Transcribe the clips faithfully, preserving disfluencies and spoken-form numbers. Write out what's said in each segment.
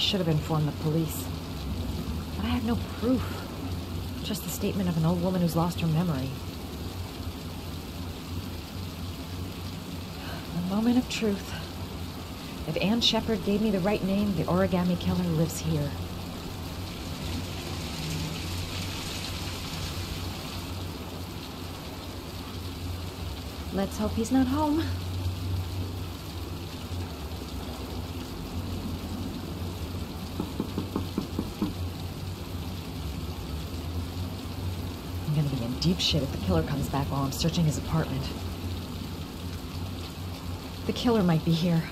should have informed the police. But I had no proof. Just the statement of an old woman who's lost her memory. The moment of truth. If Ann Shepard gave me the right name, the Origami Killer lives here. Let's hope he's not home. I'm gonna be in deep shit if the killer comes back while I'm searching his apartment. The killer might be here.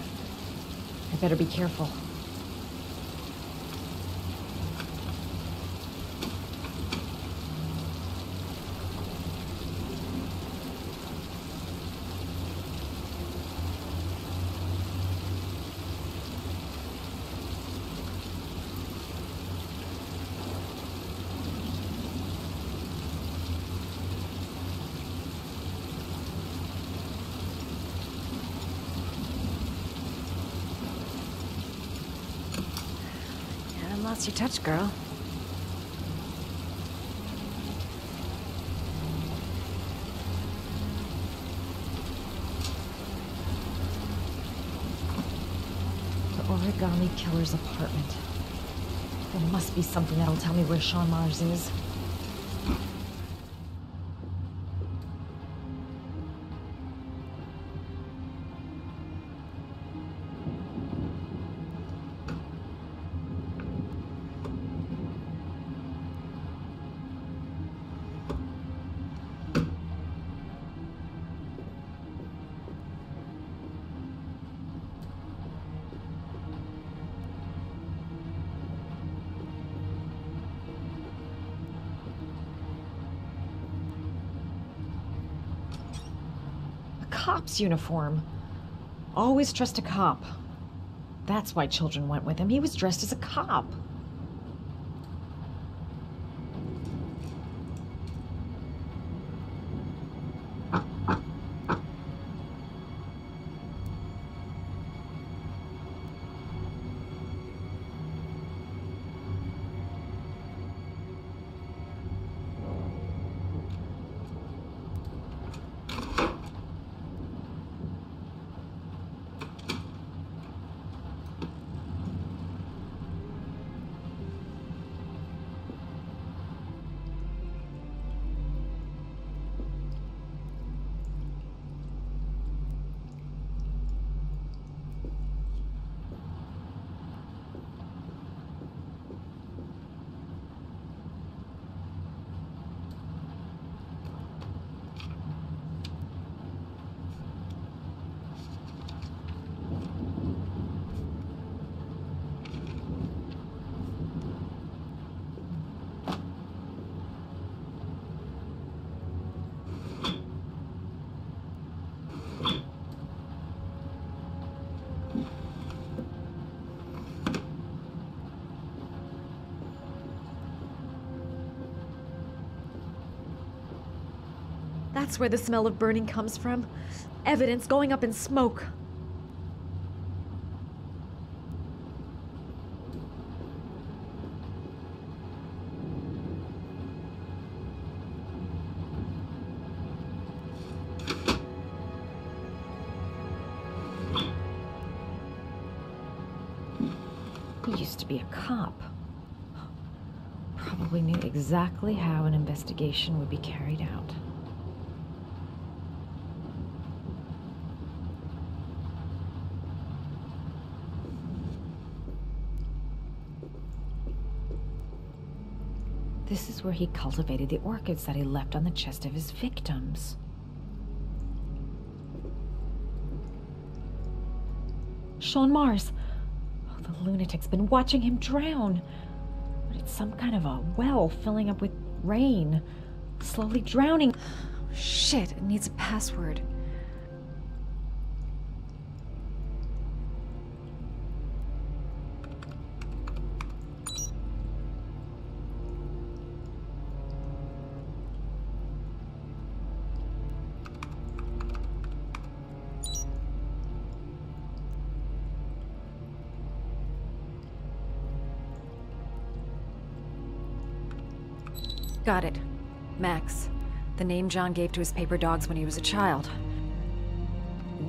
I better be careful. Lost your touch, girl. The Origami Killer's apartment. There must be something that'll tell me where Shaun Mars is. Cop's uniform. Always trust a cop. That's why children went with him. He was dressed as a cop. That's where the smell of burning comes from. Evidence going up in smoke. He used to be a cop. Probably knew exactly how an investigation would be carried out. This is where he cultivated the orchids that he left on the chest of his victims. Shaun Mars! Oh, the lunatic's been watching him drown! But it's some kind of a well filling up with rain, slowly drowning. Oh, shit, it needs a password. Got it. Max. The name John gave to his paper dogs when he was a child.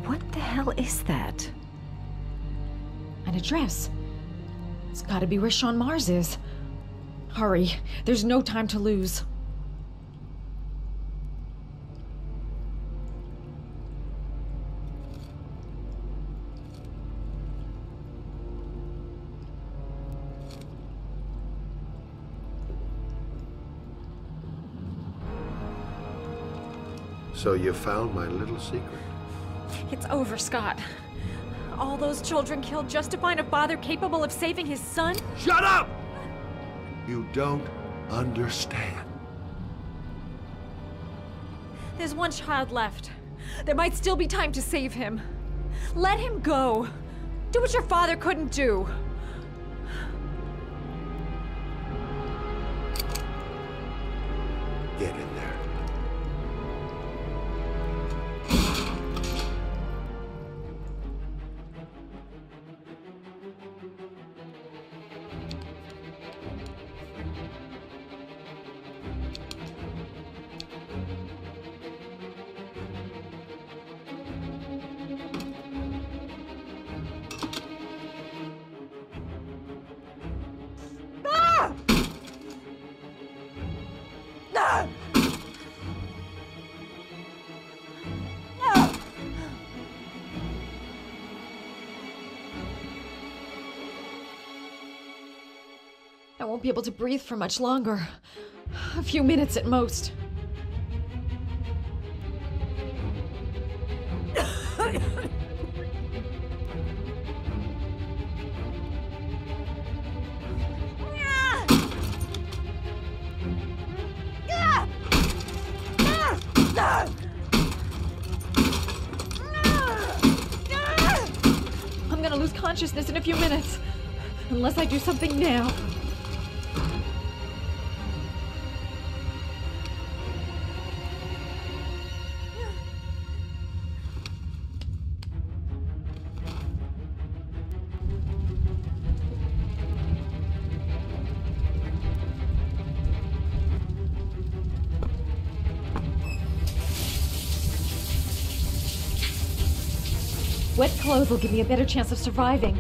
What the hell is that? An address. It's gotta be where Shaun Mars is. Hurry. There's no time to lose. So you found my little secret. It's over, Scott. All those children killed just to find a father capable of saving his son? Shut up! You don't understand. There's one child left. There might still be time to save him. Let him go. Do what your father couldn't do. Get in there. I won't be able to breathe for much longer. A few minutes at most. I'm gonna lose consciousness in a few minutes. Unless I do something now. Wet clothes will give me a better chance of surviving.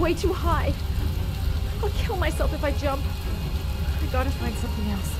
Way too high. I'll kill myself if I jump. I gotta find something else.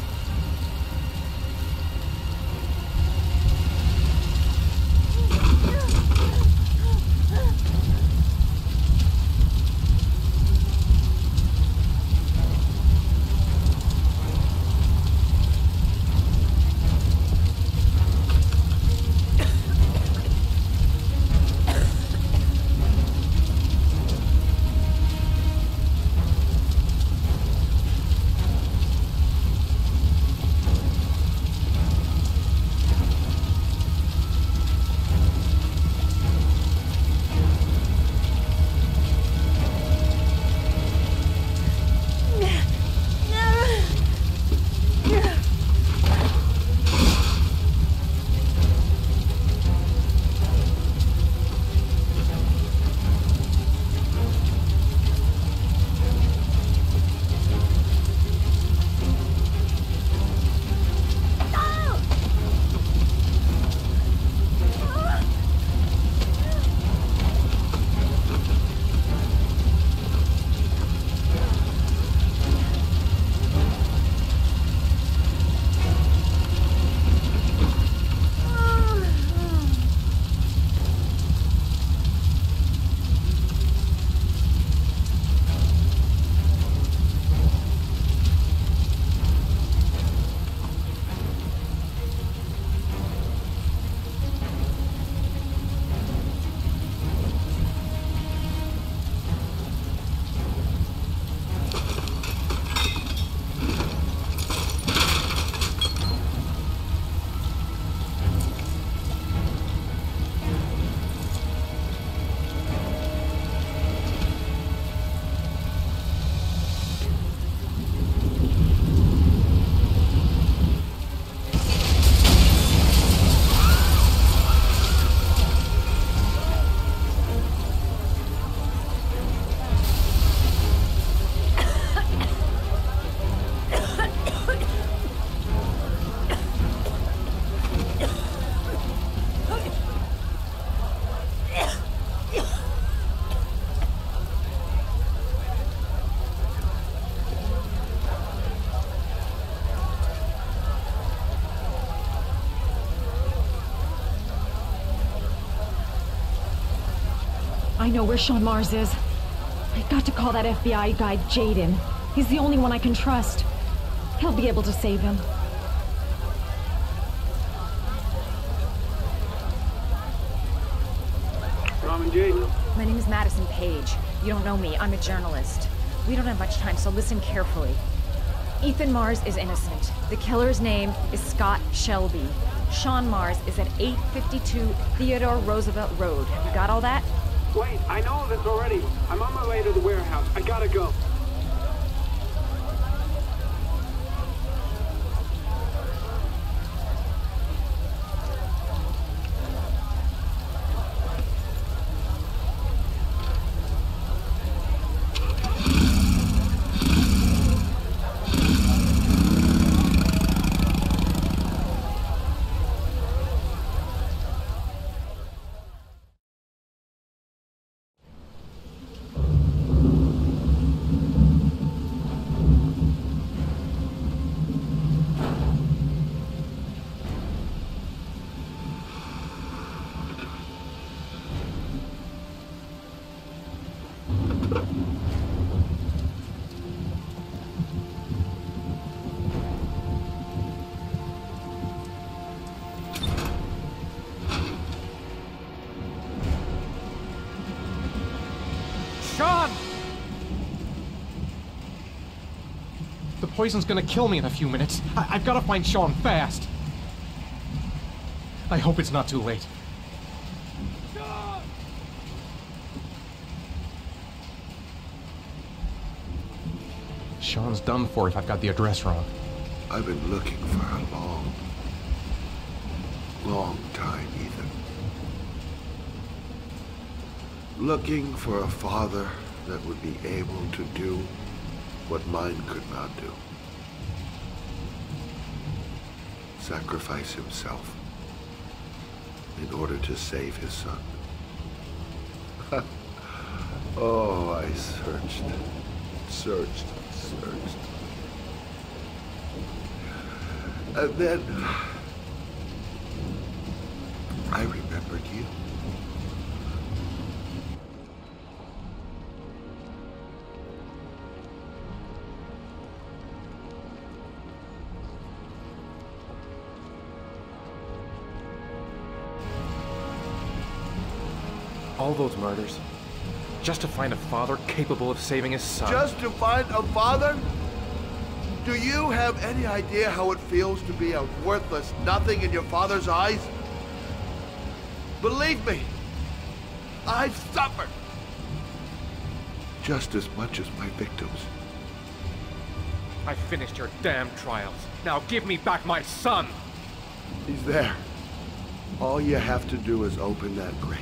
I know where Shaun Mars is. I've got to call that F B I guy, Jayden. He's the only one I can trust. He'll be able to save him. Norman Jayden. My name is Madison Paige. You don't know me. I'm a journalist. We don't have much time, so listen carefully. Ethan Mars is innocent. The killer's name is Scott Shelby. Shaun Mars is at eight fifty-two Theodore Roosevelt Road. Have you got all that? Wait, I know all this already. I'm on my way to the warehouse. I gotta go. Shaun! The poison's gonna kill me in a few minutes. I I've gotta find Shaun fast. I hope it's not too late. Shaun's done for if I've got the address wrong. I've been looking for a long, long time, Ethan. Looking for a father that would be able to do what mine could not do. Sacrifice himself in order to save his son. Oh, I searched, searched. Searched. And then I remembered you. All those murders. Just to find a father capable of saving his son. Just to find a father? Do you have any idea how it feels to be a worthless nothing in your father's eyes? Believe me, I've suffered just as much as my victims. I finished your damn trials. Now give me back my son! He's there. All you have to do is open that grate.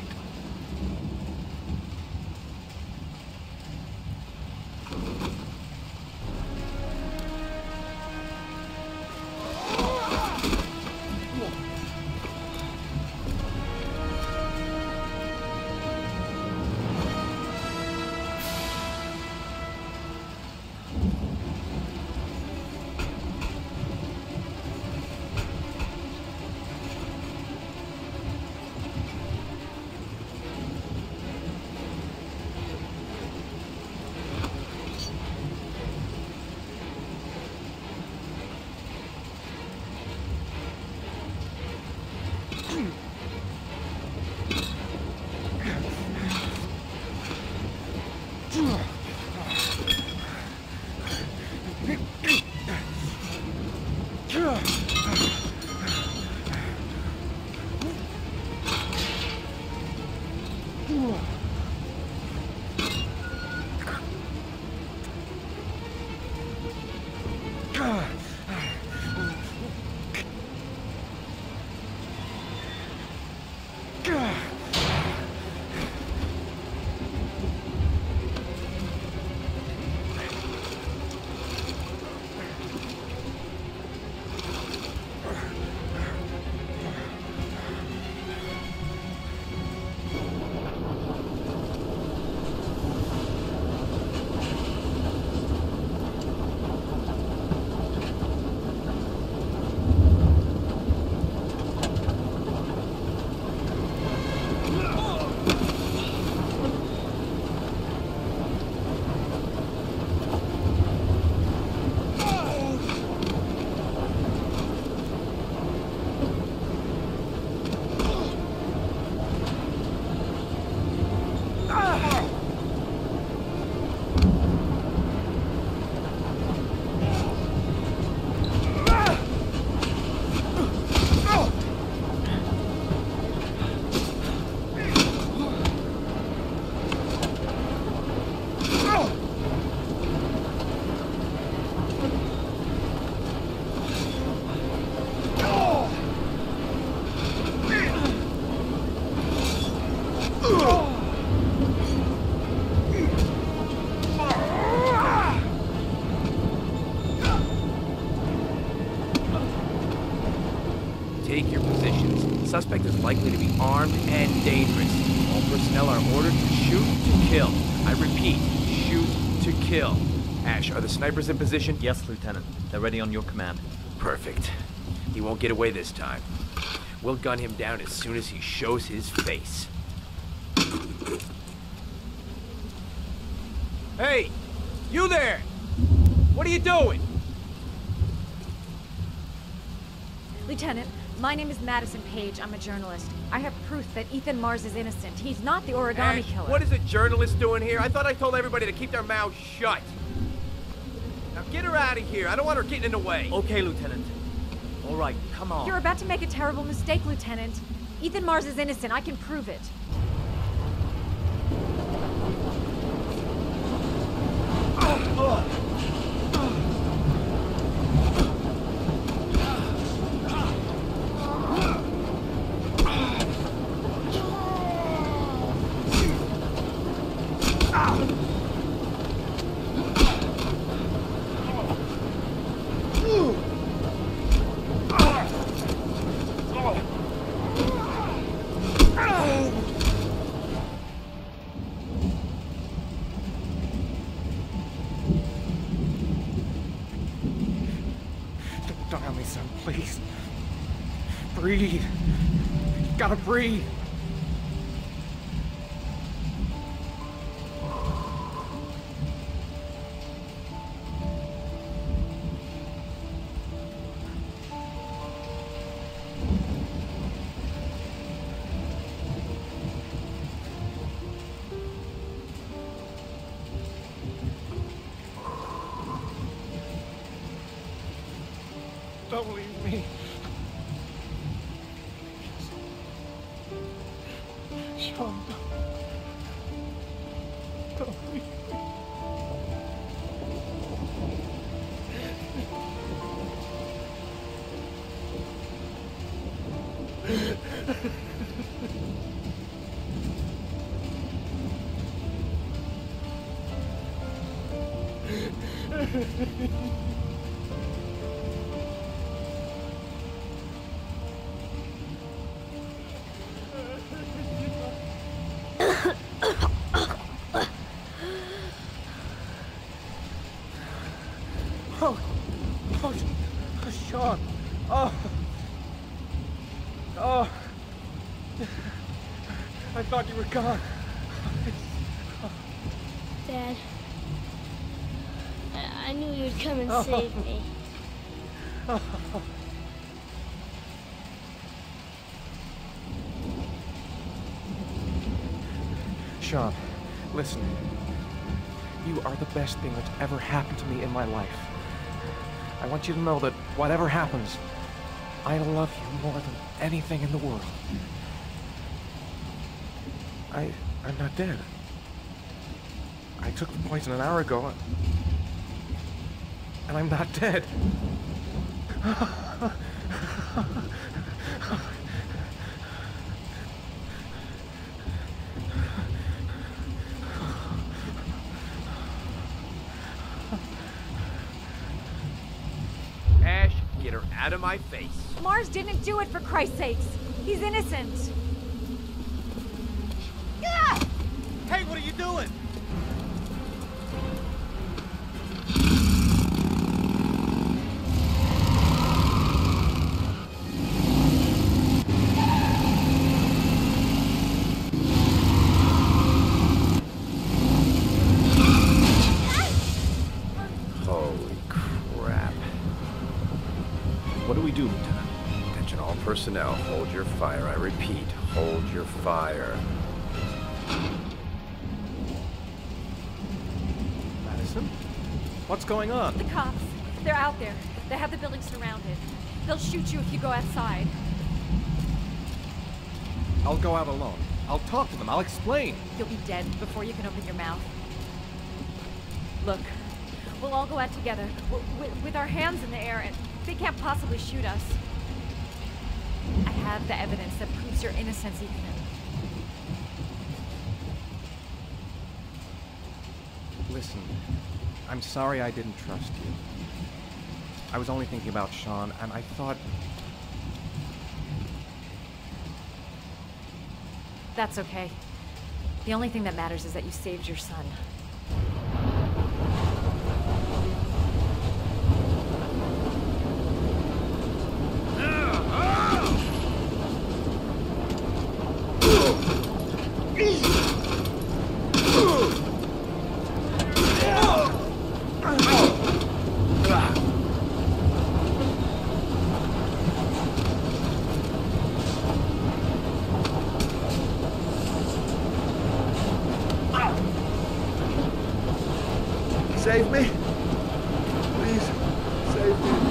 suspect is likely to be armed and dangerous. All personnel are ordered to shoot to kill. I repeat, shoot to kill. Ash, are the snipers in position? Yes, Lieutenant. They're ready on your command. Perfect. He won't get away this time. We'll gun him down as soon as he shows his face. Hey! You there! What are you doing? Lieutenant, my name is Madison Paige. I'm a journalist. I have proof that Ethan Mars is innocent. He's not the Origami Ash, Killer. What is a journalist doing here? I thought I told everybody to keep their mouths shut. Now get her out of here. I don't want her getting in the way. Okay, Lieutenant. All right, come on. You're about to make a terrible mistake, Lieutenant. Ethan Mars is innocent. I can prove it. Breathe. You gotta breathe. Don't leave me. Shaun, don't, don't leave me. Oh, oh, oh, Shaun, oh, oh, I thought you were gone. Oh. Dad, I, I knew you'd come and oh. save me. Oh. Shaun, listen, you are the best thing that's ever happened to me in my life. I want you to know that whatever happens, I love you more than anything in the world. I... I'm not dead. I took the poison an hour ago, and I'm not dead. Out of my face. Mars didn't do it, for Christ's sakes. He's innocent. Hey, what are you doing? What do we do, Lieutenant? Attention all personnel, hold your fire. I repeat, hold your fire. Madison? What's going on? The cops. They're out there. They have the building surrounded. They'll shoot you if you go outside. I'll go out alone. I'll talk to them. I'll explain. You'll be dead before you can open your mouth. Look, we'll all go out together, with, with our hands in the air and... They can't possibly shoot us. I have the evidence that proves your innocence, Ethan. Listen, I'm sorry I didn't trust you. I was only thinking about Shaun, and I thought... That's okay. The only thing that matters is that you saved your son. Save me. Please, save me.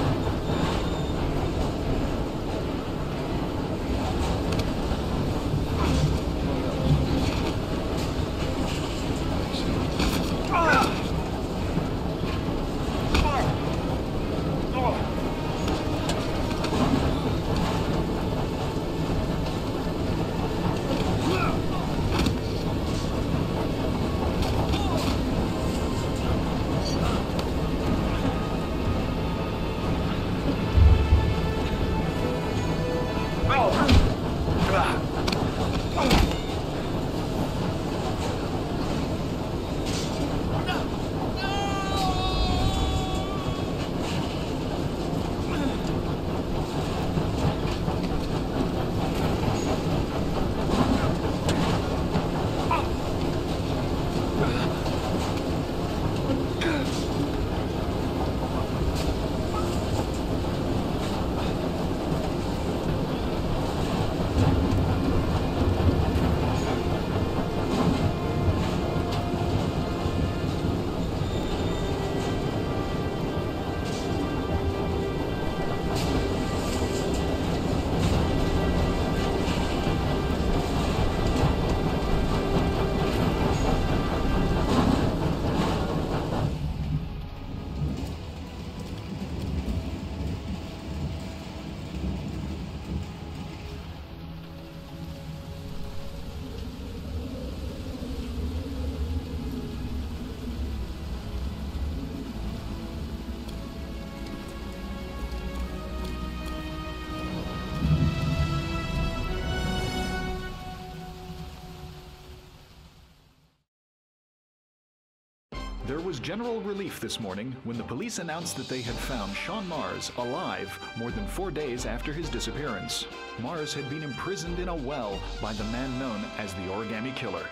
There was general relief this morning when the police announced that they had found Shaun Mars alive more than four days after his disappearance. Mars had been imprisoned in a well by the man known as the Origami Killer.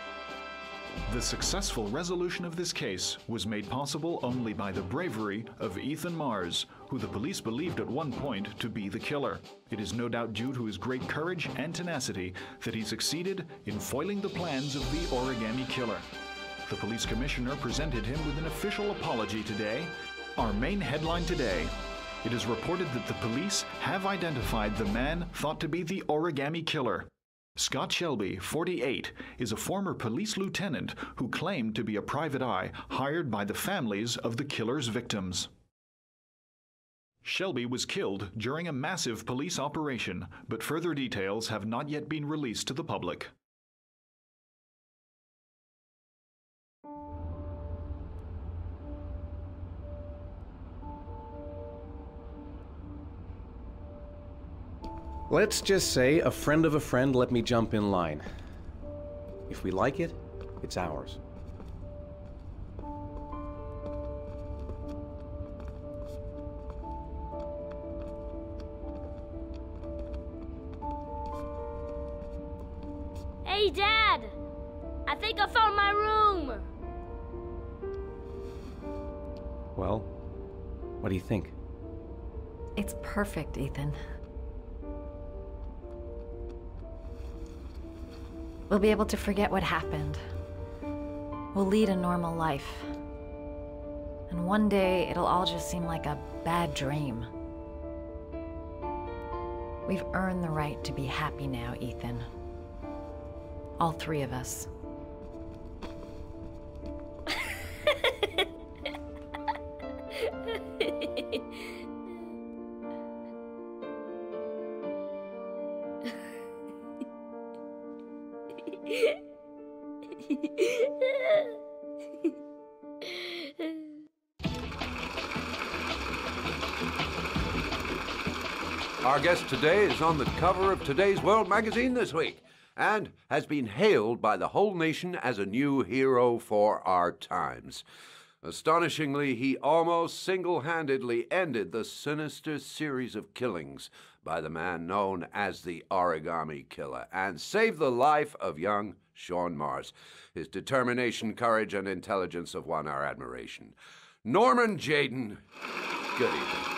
The successful resolution of this case was made possible only by the bravery of Ethan Mars, who the police believed at one point to be the killer. It is no doubt due to his great courage and tenacity that he succeeded in foiling the plans of the Origami Killer. The police commissioner presented him with an official apology today. Our main headline today. It is reported that the police have identified the man thought to be the Origami Killer. Scott Shelby, forty-eight, is a former police lieutenant who claimed to be a private eye hired by the families of the killer's victims. Shelby was killed during a massive police operation, but further details have not yet been released to the public. Let's just say a friend of a friend let me jump in line. If we like it, it's ours. Hey, Dad! I think I found my room! Well, what do you think? It's perfect, Ethan. We'll be able to forget what happened. We'll lead a normal life. And one day, it'll all just seem like a bad dream. We've earned the right to be happy now, Ethan. All three of us. Our guest today is on the cover of today's World magazine this week, and has been hailed by the whole nation as a new hero for our times. Astonishingly, he almost single-handedly ended the sinister series of killings by the man known as the Origami Killer and saved the life of young Shaun Mars. His determination, courage, and intelligence have won our admiration. Norman Jayden, good evening.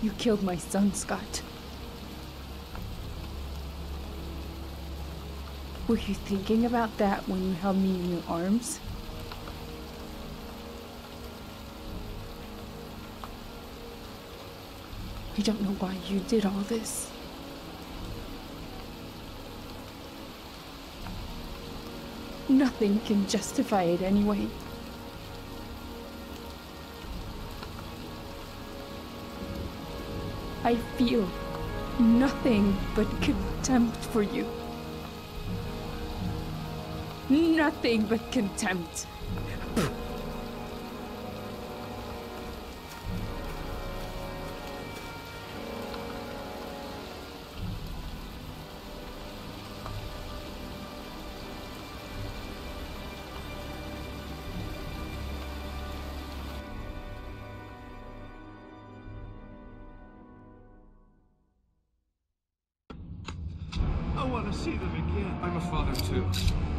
You killed my son, Scott. Were you thinking about that when you held me in your arms? I don't know why you did all this. Nothing can justify it anyway. I feel nothing but contempt for you. Nothing but contempt. I want to see them again. I'm a father too.